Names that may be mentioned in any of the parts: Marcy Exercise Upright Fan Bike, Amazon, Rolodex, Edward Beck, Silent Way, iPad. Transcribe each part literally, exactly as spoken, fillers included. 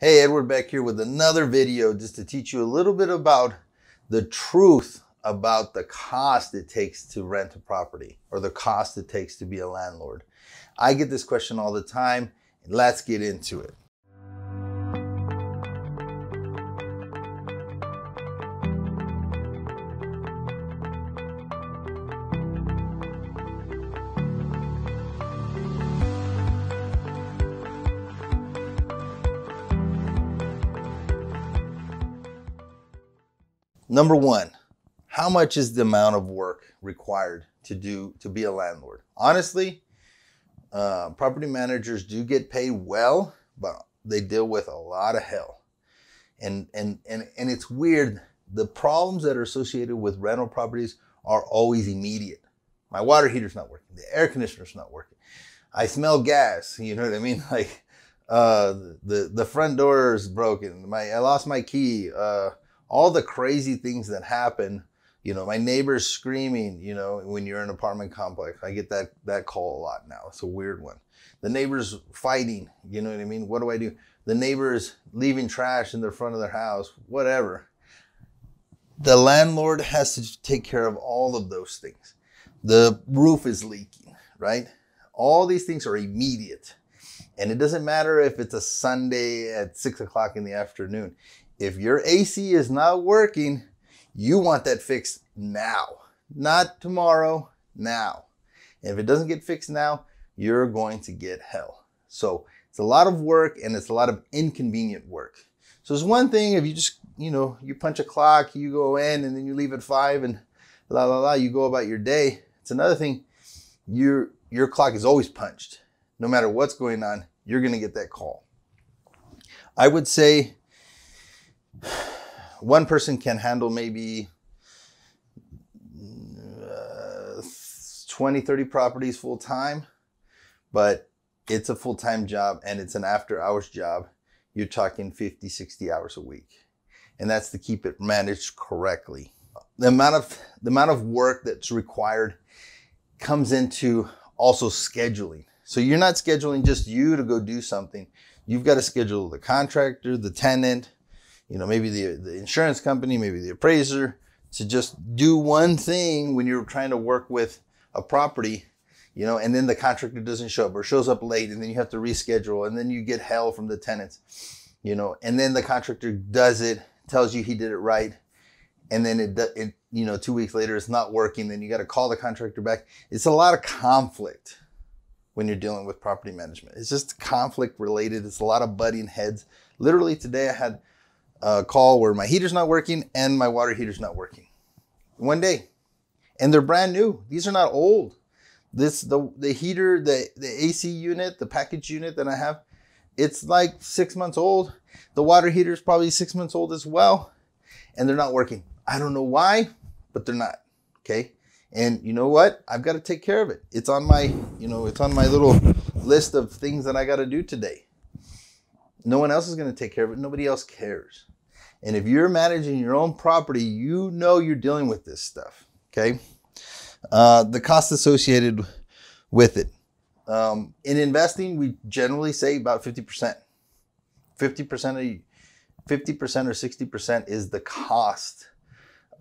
Hey, Edward Beck here with another video just to teach you a little bit about the truth about the cost it takes to rent a property or the cost it takes to be a landlord. I get this question all the time, and let's get into it. Number one, how much is the amount of work required to do to be a landlord? Honestly, uh, property managers do get paid well, but they deal with a lot of hell. And, and, and, and it's weird. The problems that are associated with rental properties are always immediate. My water heater's not working. The air conditioner's not working. I smell gas. You know what I mean? Like uh, the, the front door is broken. My, I lost my key. Uh, all the crazy things that happen, you know, my neighbor's screaming, you know, when you're in an apartment complex, I get that, that call a lot now. It's a weird one. The neighbor's fighting, you know what I mean? What do I do? The neighbor's leaving trash in the front of their house, whatever. The landlord has to take care of all of those things. The roof is leaking, right? All these things are immediate. And it doesn't matter if it's a Sunday at six o'clock in the afternoon. If your A C is not working, you want that fixed now, not tomorrow, now. And if it doesn't get fixed now, you're going to get hell. So it's a lot of work and it's a lot of inconvenient work. So it's one thing if you just, you know, you punch a clock, you go in and then you leave at five and la, la, la, you go about your day. It's another thing, your, your clock is always punched. No matter what's going on, you're gonna get that call. I would say, one person can handle maybe uh, twenty, thirty properties full time, but it's a full time job and it's an after hours job. You're talking fifty, sixty hours a week. And that's to keep it managed correctly. The amount of, the amount of work that's required comes into also scheduling. So you're not scheduling just you to go do something. You've got to schedule the contractor, the tenant, you know, maybe the, the insurance company, maybe the appraiser, to just do one thing when you're trying to work with a property, you know, and then the contractor doesn't show up or shows up late and then you have to reschedule and then you get hell from the tenants, you know, and then the contractor does it, tells you he did it right. And then it, it you know, two weeks later, it's not working. Then you got to call the contractor back. It's a lot of conflict when you're dealing with property management. It's just conflict related. It's a lot of butting heads. Literally today I had a call where my heater's not working and my water heater's not working one day, and they're brand new. These are not old. This, the, the heater, the, the A C unit, the package unit that I have, it's like six months old. The water heater is probably six months old as well. And they're not working. I don't know why, but they're not. Okay. And you know what? I've got to take care of it. It's on my, you know, it's on my little list of things that I got to do today. No one else is going to take care of it. Nobody else cares. And if you're managing your own property, you know you're dealing with this stuff, okay? Uh, the cost associated with it. Um, in investing, we generally say about fifty percent. fifty percent or sixty percent is the cost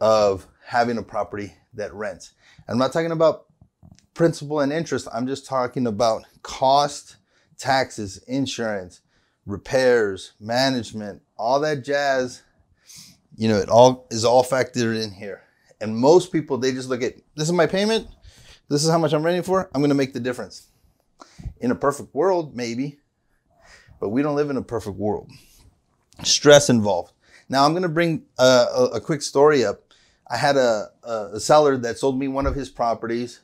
of having a property that rents. I'm not talking about principal and interest. I'm just talking about cost, taxes, insurance, repairs, management, all that jazz. You know, it all is all factored in here. And most people, they just look at, this is my payment. This is how much I'm renting for. I'm going to make the difference. In a perfect world, maybe, but we don't live in a perfect world. Stress involved. Now I'm going to bring a, a, a quick story up. I had a, a seller that sold me one of his properties,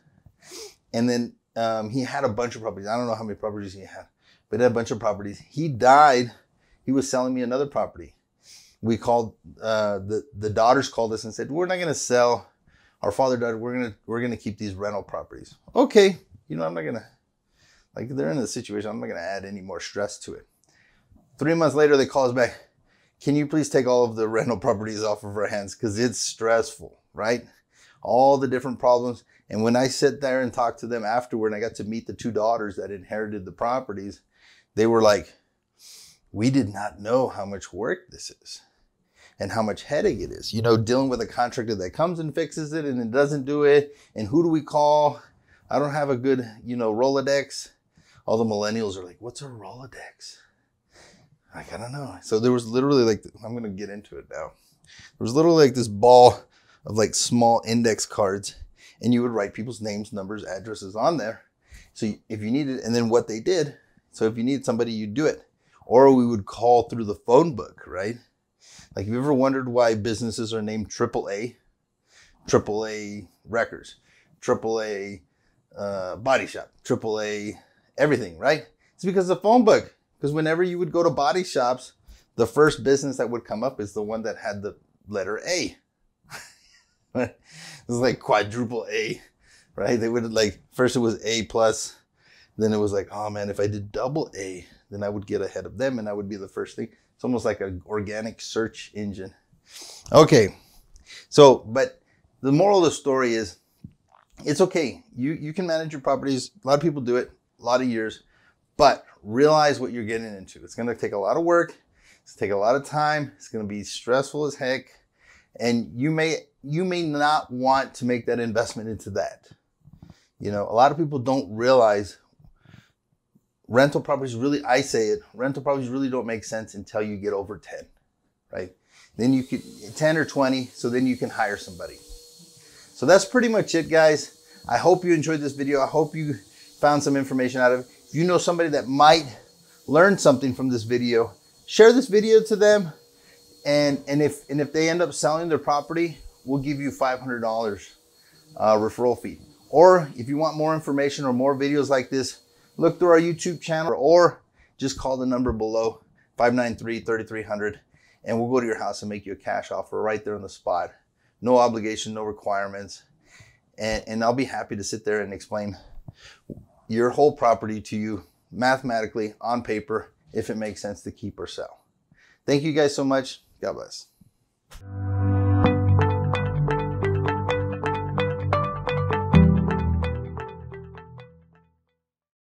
and then um, he had a bunch of properties. I don't know how many properties he had, but he had a bunch of properties. He died. He was selling me another property. We called, uh, the, the daughters called us and said, we're not going to sell our father died. We're going to, we're going to keep these rental properties. Okay. You know, I'm not going to, like, they're in a situation. I'm not going to add any more stress to it. Three months later, they call us back. Can you please take all of the rental properties off of our hands? Cause it's stressful, right? All the different problems. And when I sit there and talk to them afterward, and I got to meet the two daughters that inherited the properties, they were like, we did not know how much work this is and how much headache it is. You know, dealing with a contractor that comes and fixes it and it doesn't do it. And who do we call? I don't have a good, you know, Rolodex. All the millennials are like, what's a Rolodex? Like, I don't know. So there was literally like, I'm going to get into it now. There was literally like this ball of like small index cards, and you would write people's names, numbers, addresses on there. So if you needed, and then what they did. So if you needed somebody, you'd do it. Or we would call through the phone book, right? Like, have you ever wondered why businesses are named triple A? triple A Wreckers, triple A uh, Body Shop, triple A everything, right? It's because of the phone book. Because whenever you would go to body shops, the first business that would come up is the one that had the letter A. It was like quadruple A, right? They would like, first it was A plus, then it was like, oh man, if I did double A, then I would get ahead of them and I would be the first thing. It's almost like an organic search engine. Okay. So, but the moral of the story is it's okay. You, you can manage your properties. A lot of people do it, a lot of years, but realize what you're getting into. It's going to take a lot of work. It's going to take a lot of time. It's going to be stressful as heck. And you may, you may not want to make that investment into that. You know, a lot of people don't realize rental properties really, I say it, rental properties really don't make sense until you get over ten, right? Then you could ten or twenty. So then you can hire somebody. So that's pretty much it, guys. I hope you enjoyed this video. I hope you found some information out of it. If you know somebody that might learn something from this video, share this video to them. And, and if, and if they end up selling their property, we'll give you five hundred dollars uh, referral fee. Or if you want more information or more videos like this, look through our YouTube channel or just call the number below, five nine three, three three zero zero, and we'll go to your house and make you a cash offer right there on the spot. No obligation, no requirements. And, and I'll be happy to sit there and explain your whole property to you mathematically on paper if it makes sense to keep or sell. Thank you guys so much. God bless.